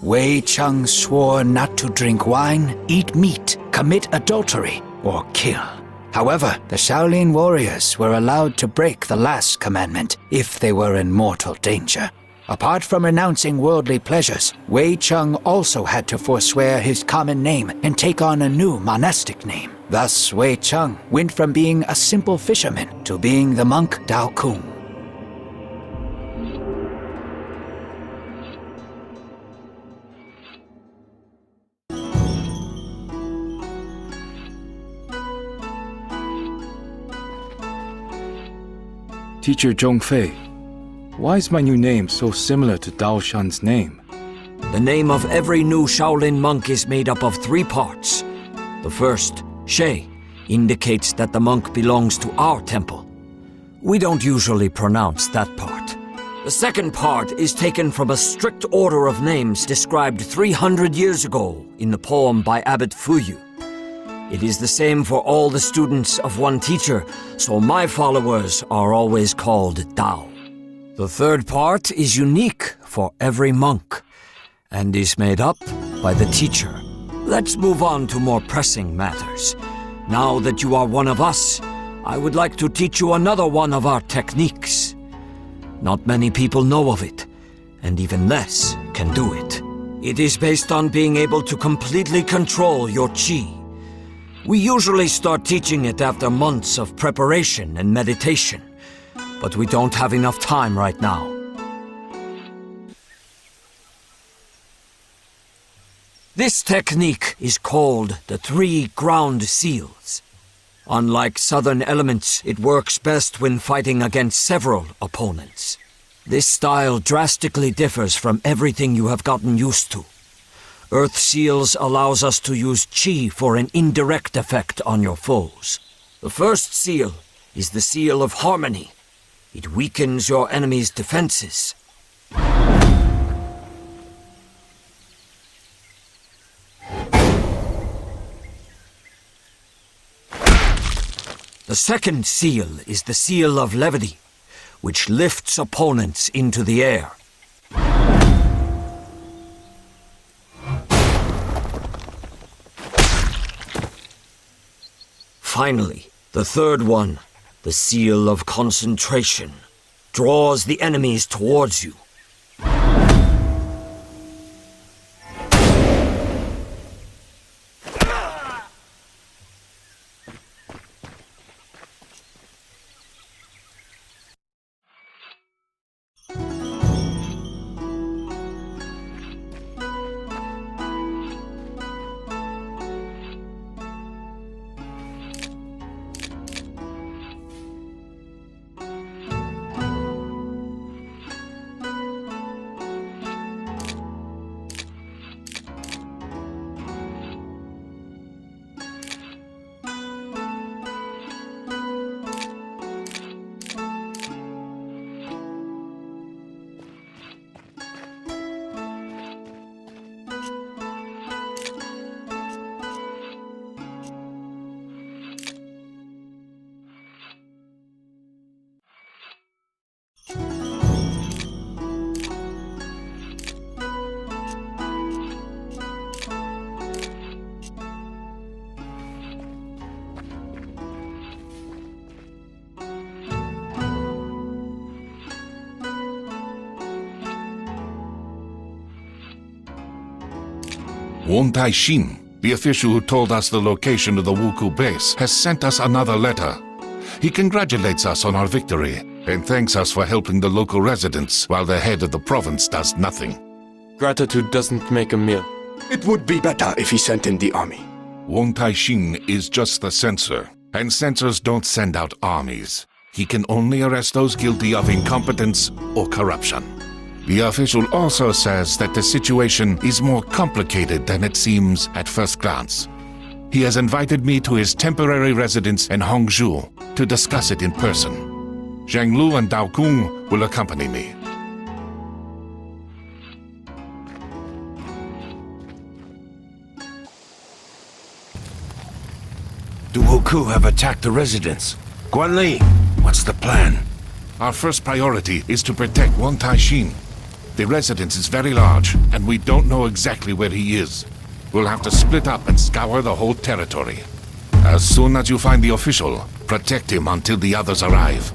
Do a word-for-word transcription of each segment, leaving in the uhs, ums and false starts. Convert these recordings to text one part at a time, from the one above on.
Wei Cheng swore not to drink wine, eat meat, commit adultery, or kill. However, the Shaolin warriors were allowed to break the last commandment if they were in mortal danger. Apart from renouncing worldly pleasures, Wei Cheng also had to forswear his common name and take on a new monastic name. Thus, Wei Cheng went from being a simple fisherman to being the monk Dao Kung. Teacher Zhongfei, why is my new name so similar to Daoshan's name? The name of every new Shaolin monk is made up of three parts. The first, She, indicates that the monk belongs to our temple. We don't usually pronounce that part. The second part is taken from a strict order of names described three hundred years ago in the poem by Abbot Fuyu. It is the same for all the students of one teacher, so my followers are always called Dao. The third part is unique for every monk, and is made up by the teacher. Let's move on to more pressing matters. Now that you are one of us, I would like to teach you another one of our techniques. Not many people know of it, and even less can do it. It is based on being able to completely control your chi. We usually start teaching it after months of preparation and meditation. But we don't have enough time right now. This technique is called the Three Ground Seals. Unlike southern elements, it works best when fighting against several opponents. This style drastically differs from everything you have gotten used to. Earth Seals allows us to use Qi for an indirect effect on your foes. The first seal is the Seal of Harmony. It weakens your enemy's defenses. The second seal is the Seal of Levity, which lifts opponents into the air. Finally, the third one, the Seal of Concentration, draws the enemies towards you. Wong Taishin, the official who told us the location of the Wuku base, has sent us another letter. He congratulates us on our victory and thanks us for helping the local residents while the head of the province does nothing. Gratitude doesn't make a meal. It would be better if he sent in the army. Wong Taishin is just the censor, and censors don't send out armies. He can only arrest those guilty of incompetence or corruption. The official also says that the situation is more complicated than it seems at first glance. He has invited me to his temporary residence in Hangzhou to discuss it in person. Zheng Lu and Dao Kung will accompany me. The Wuku have attacked the residence. Guan Li, what's the plan? Our first priority is to protect Wong Taishin. The residence is very large, and we don't know exactly where he is. We'll have to split up and scour the whole territory. As soon as you find the official, protect him until the others arrive.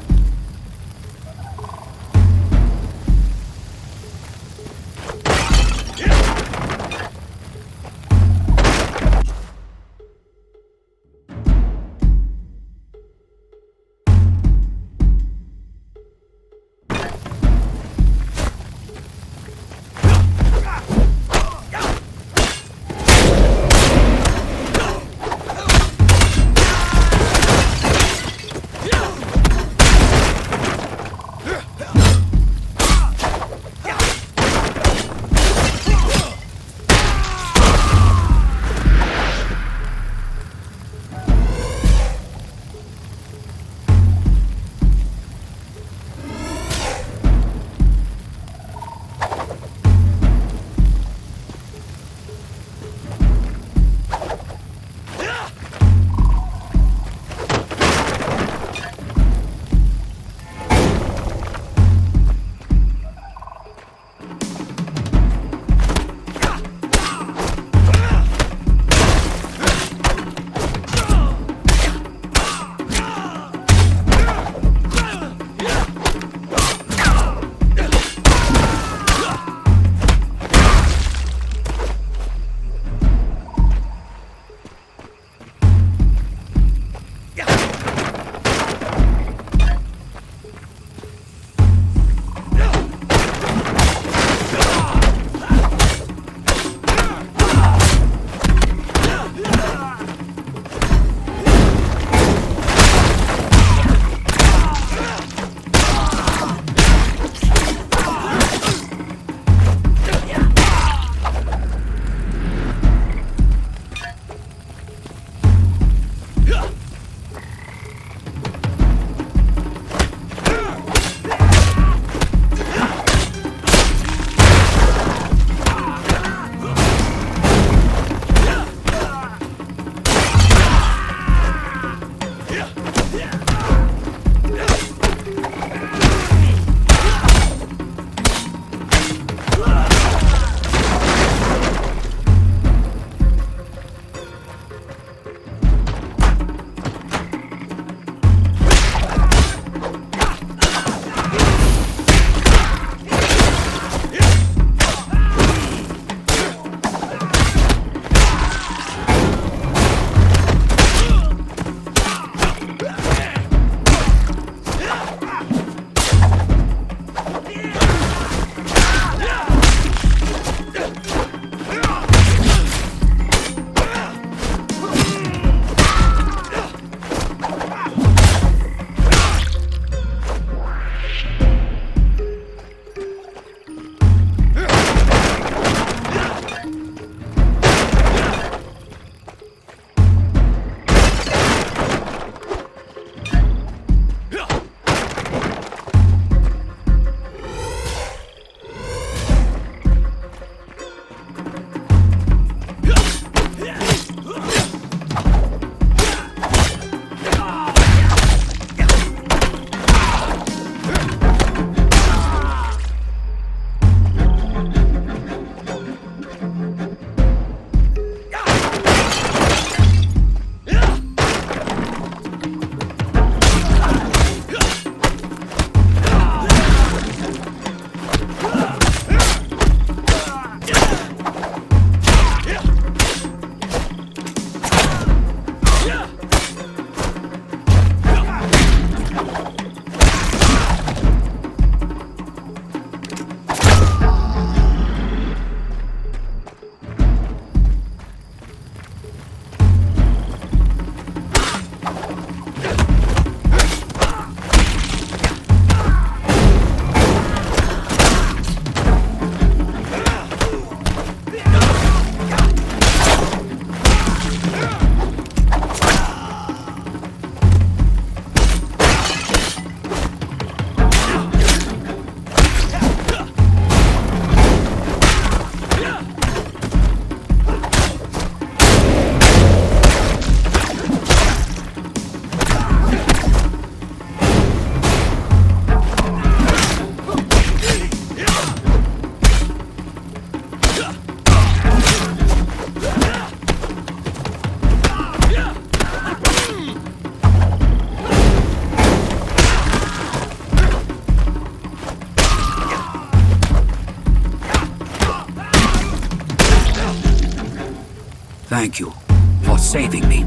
Thank you for saving me.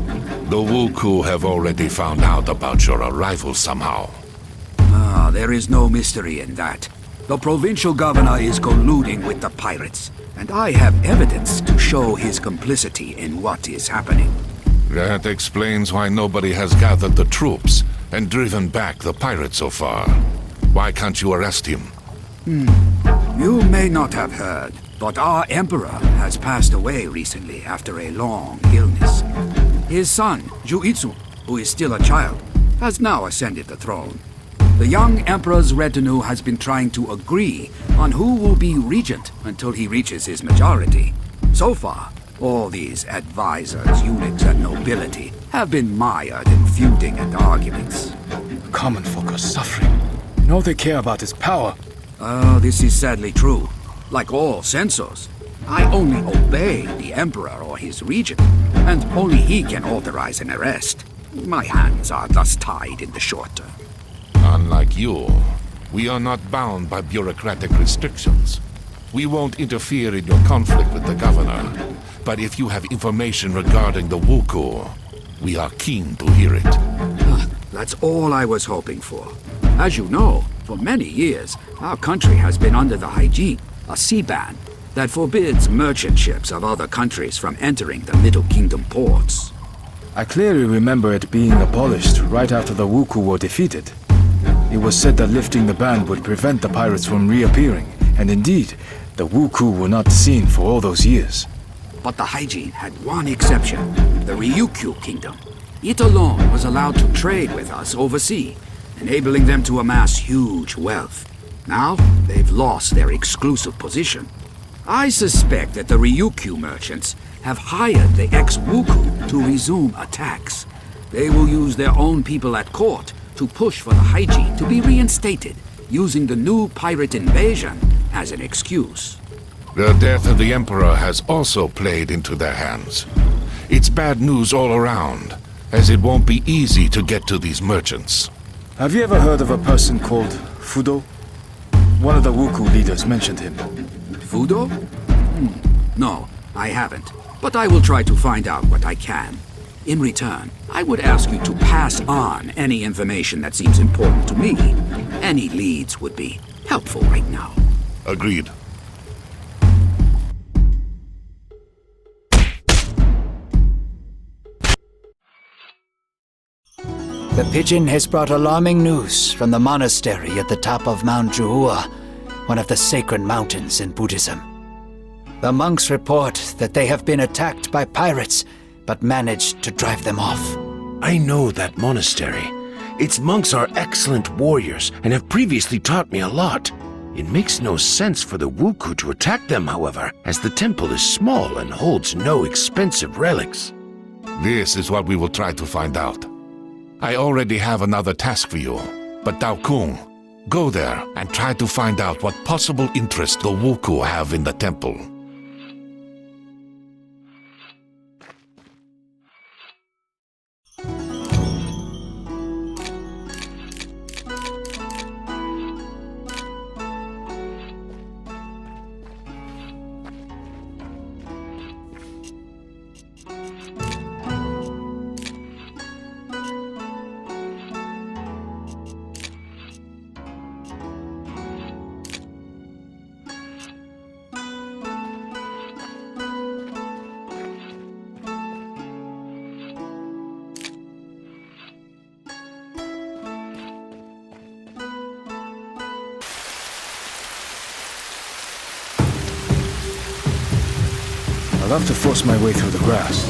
The Wuku have already found out about your arrival somehow. Ah, there is no mystery in that. The provincial governor is colluding with the pirates, and I have evidence to show his complicity in what is happening. That explains why nobody has gathered the troops and driven back the pirates so far. Why can't you arrest him? Hmm. You may not have heard, but our emperor has passed away recently after a long illness. His son, Juitsu, who is still a child, has now ascended the throne. The young emperor's retinue has been trying to agree on who will be regent until he reaches his majority. So far, all these advisors, eunuchs, and nobility have been mired in feuding and arguments. Common folk are suffering, and all they care about is power. Oh, uh, this is sadly true. Like all censors, I only obey the emperor or his regent, and only he can authorize an arrest. My hands are thus tied in the short term. Unlike you, we are not bound by bureaucratic restrictions. We won't interfere in your conflict with the governor. But if you have information regarding the Wuku, we are keen to hear it. That's all I was hoping for. As you know, for many years, our country has been under the Haijin, a sea ban that forbids merchant ships of other countries from entering the Middle Kingdom ports. I clearly remember it being abolished right after the Wuku were defeated. It was said that lifting the ban would prevent the pirates from reappearing, and indeed, the Wuku were not seen for all those years. But the Haijin had one exception, the Ryukyu Kingdom. It alone was allowed to trade with us overseas, enabling them to amass huge wealth. Now, they've lost their exclusive position. I suspect that the Ryukyu merchants have hired the ex-Wuku to resume attacks. They will use their own people at court to push for the Haijin to be reinstated, using the new pirate invasion as an excuse. The death of the Emperor has also played into their hands. It's bad news all around, as it won't be easy to get to these merchants. Have you ever heard of a person called Fudo? One of the Wuku leaders mentioned him. Fudo? Hmm. No, I haven't. But I will try to find out what I can. In return, I would ask you to pass on any information that seems important to me. Any leads would be helpful right now. Agreed. The pigeon has brought alarming news from the monastery at the top of Mount Jiuhua, one of the sacred mountains in Buddhism. The monks report that they have been attacked by pirates, but managed to drive them off. I know that monastery. Its monks are excellent warriors and have previously taught me a lot. It makes no sense for the Wuku to attack them, however, as the temple is small and holds no expensive relics. This is what we will try to find out. I already have another task for you, but Dao Kung, go there and try to find out what possible interest the Wuku have in the temple. I'll have to force my way through the grass.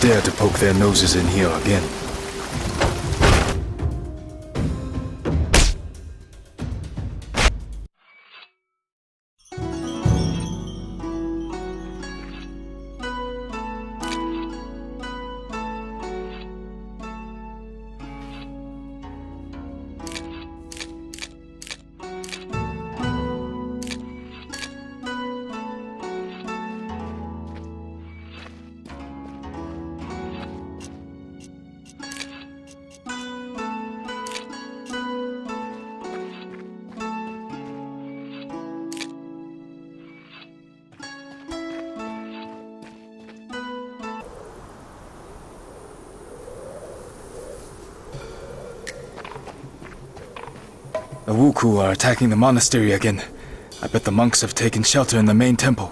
Don't dare to poke their noses in here again. The Wuku are attacking the monastery again. I bet the monks have taken shelter in the main temple.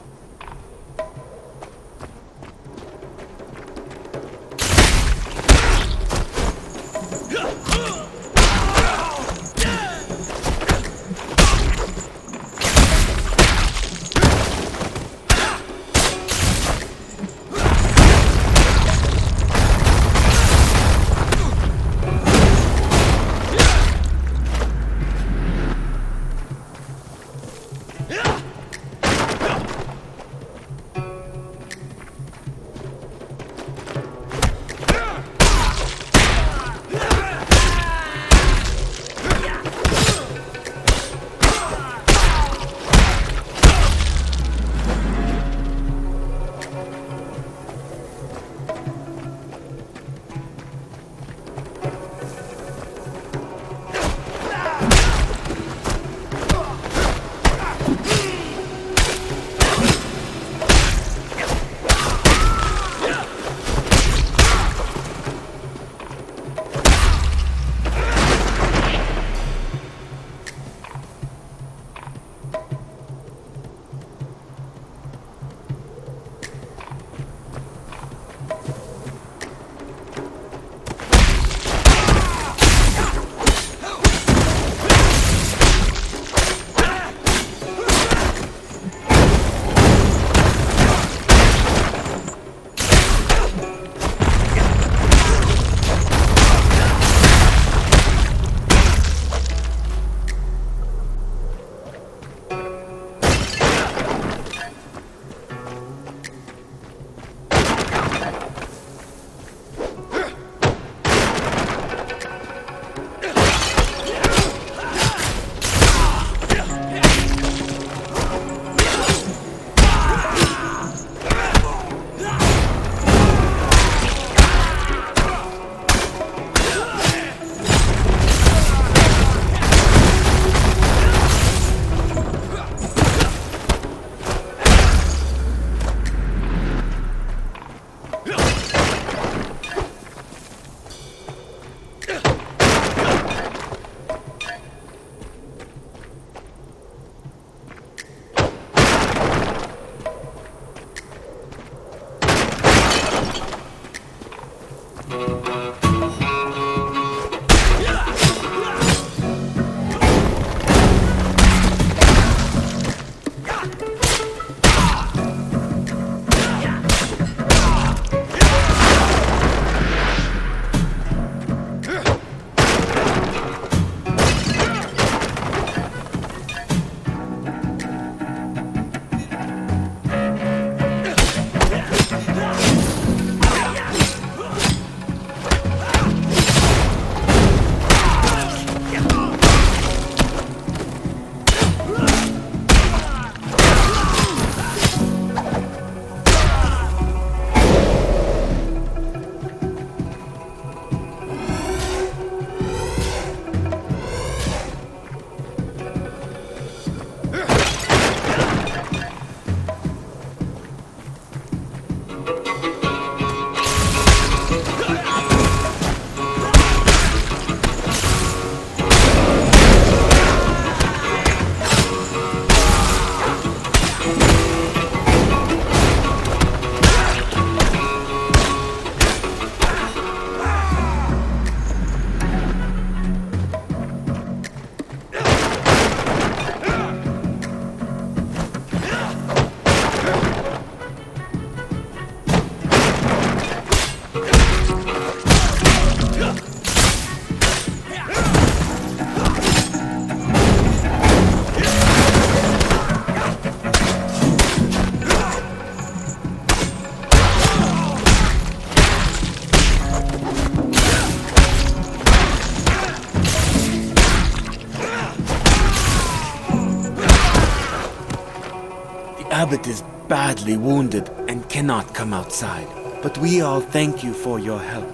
abbot is badly wounded and cannot come outside, but we all thank you for your help.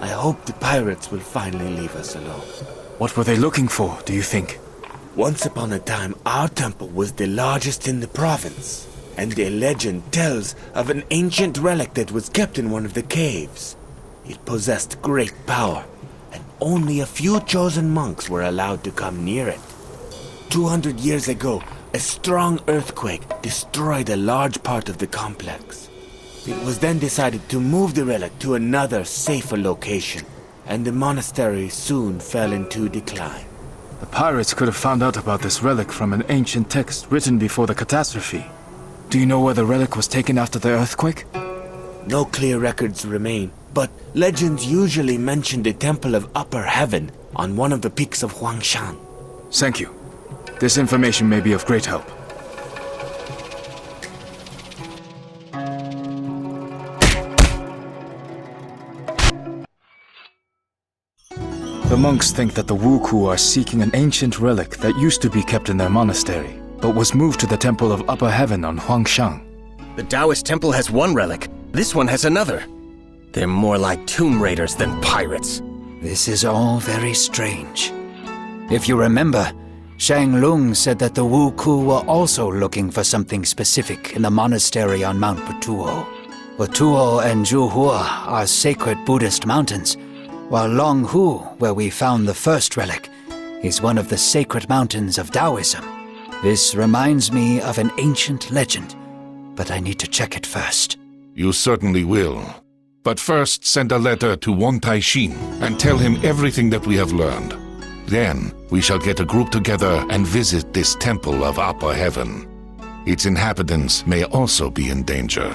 I hope the pirates will finally leave us alone. What were they looking for, do you think? Once upon a time, our temple was the largest in the province, and a legend tells of an ancient relic that was kept in one of the caves. It possessed great power, and only a few chosen monks were allowed to come near it. Two hundred years ago, a strong earthquake destroyed a large part of the complex. It was then decided to move the relic to another, safer location, and the monastery soon fell into decline. The pirates could have found out about this relic from an ancient text written before the catastrophe. Do you know where the relic was taken after the earthquake? No clear records remain, but legends usually mention the Temple of Upper Heaven on one of the peaks of Huangshan. Thank you. This information may be of great help. The monks think that the Wuku are seeking an ancient relic that used to be kept in their monastery, but was moved to the Temple of Upper Heaven on Huangshan. The Taoist temple has one relic, this one has another. They're more like tomb raiders than pirates. This is all very strange. If you remember, Shang-Lung said that the Wuku were also looking for something specific in the monastery on Mount Putuo. Putuo and Jiuhua are sacred Buddhist mountains, while Longhu, where we found the first relic, is one of the sacred mountains of Taoism. This reminds me of an ancient legend, but I need to check it first. You certainly will. But first, send a letter to Wong Taishin and tell him everything that we have learned. Then, we shall get a group together and visit this Temple of Upper Heaven. Its inhabitants may also be in danger.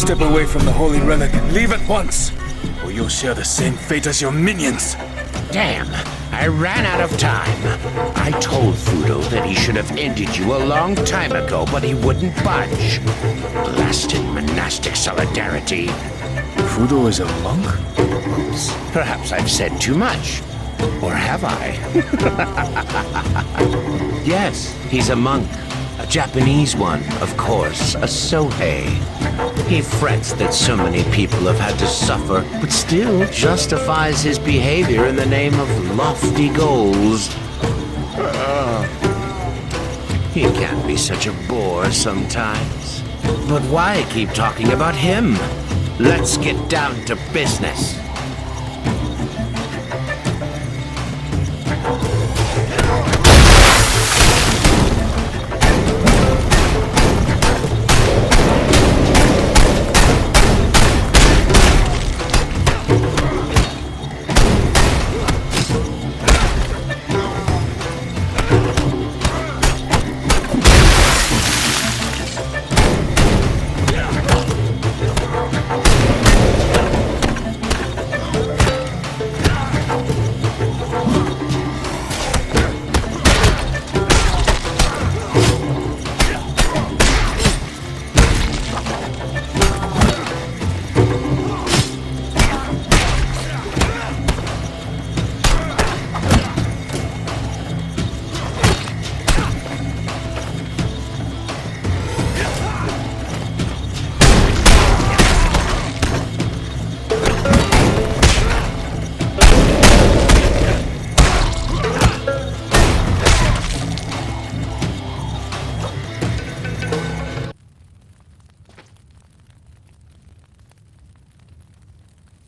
Step away from the holy relic and leave at once, or you'll share the same fate as your minions. Damn, I ran out of time. I told Fudo that he should have ended you a long time ago, but he wouldn't budge. Blasted monastic solidarity. Fudo is a monk? Oops. Perhaps I've said too much. Or have I? Yes, he's a monk. A Japanese one, of course, a Sohei. He frets that so many people have had to suffer, but still justifies his behavior in the name of lofty goals. Uh, he can be such a bore sometimes. But why keep talking about him? Let's get down to business.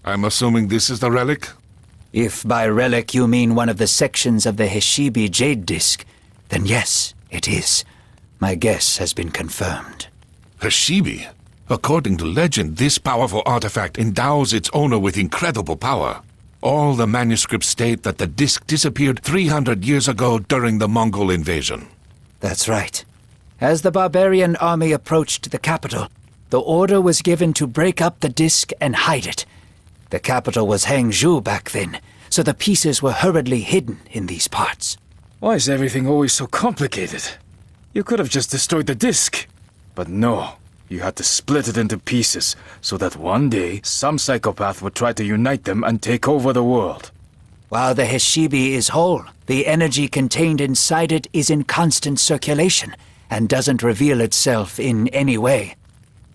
I'm assuming this is the relic? If by relic you mean one of the sections of the Heshibi Jade Disc, then yes, it is. My guess has been confirmed. Heshibi? According to legend, this powerful artifact endows its owner with incredible power. All the manuscripts state that the disc disappeared three hundred years ago during the Mongol invasion. That's right. As the barbarian army approached the capital, the order was given to break up the disc and hide it. The capital was Hangzhou back then, so the pieces were hurriedly hidden in these parts. Why is everything always so complicated? You could have just destroyed the disc. But no, you had to split it into pieces, so that one day, some psychopath would try to unite them and take over the world. While the Heshibi is whole, the energy contained inside it is in constant circulation, and doesn't reveal itself in any way.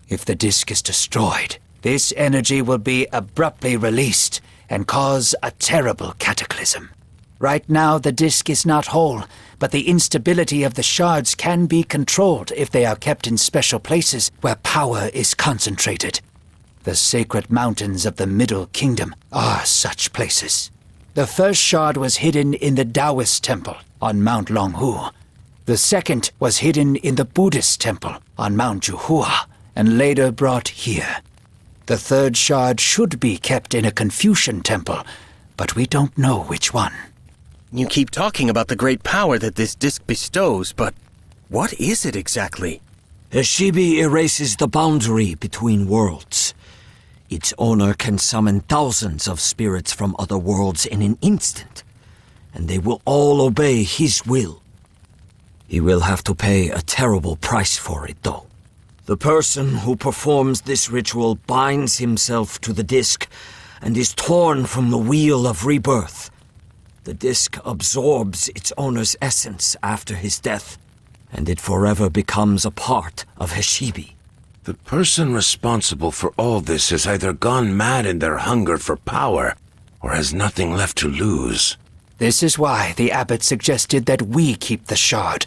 If the disc is destroyed, this energy will be abruptly released and cause a terrible cataclysm. Right now, the disc is not whole, but the instability of the shards can be controlled if they are kept in special places where power is concentrated. The sacred mountains of the Middle Kingdom are such places. The first shard was hidden in the Taoist temple on Mount Longhu. The second was hidden in the Buddhist temple on Mount Jiuhua and later brought here. The third shard should be kept in a Confucian temple, but we don't know which one. You keep talking about the great power that this disc bestows, but what is it exactly? Heshibi erases the boundary between worlds. Its owner can summon thousands of spirits from other worlds in an instant, and they will all obey his will. He will have to pay a terrible price for it, though. The person who performs this ritual binds himself to the disc and is torn from the wheel of rebirth. The disc absorbs its owner's essence after his death, and it forever becomes a part of Heshibi. The person responsible for all this has either gone mad in their hunger for power, or has nothing left to lose. This is why the abbot suggested that we keep the shard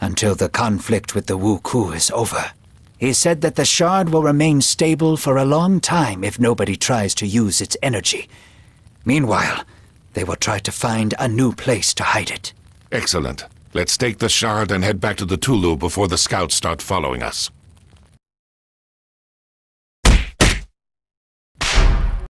until the conflict with the Wuku is over. He said that the shard will remain stable for a long time if nobody tries to use its energy. Meanwhile, they will try to find a new place to hide it. Excellent. Let's take the shard and head back to the Tulu before the scouts start following us.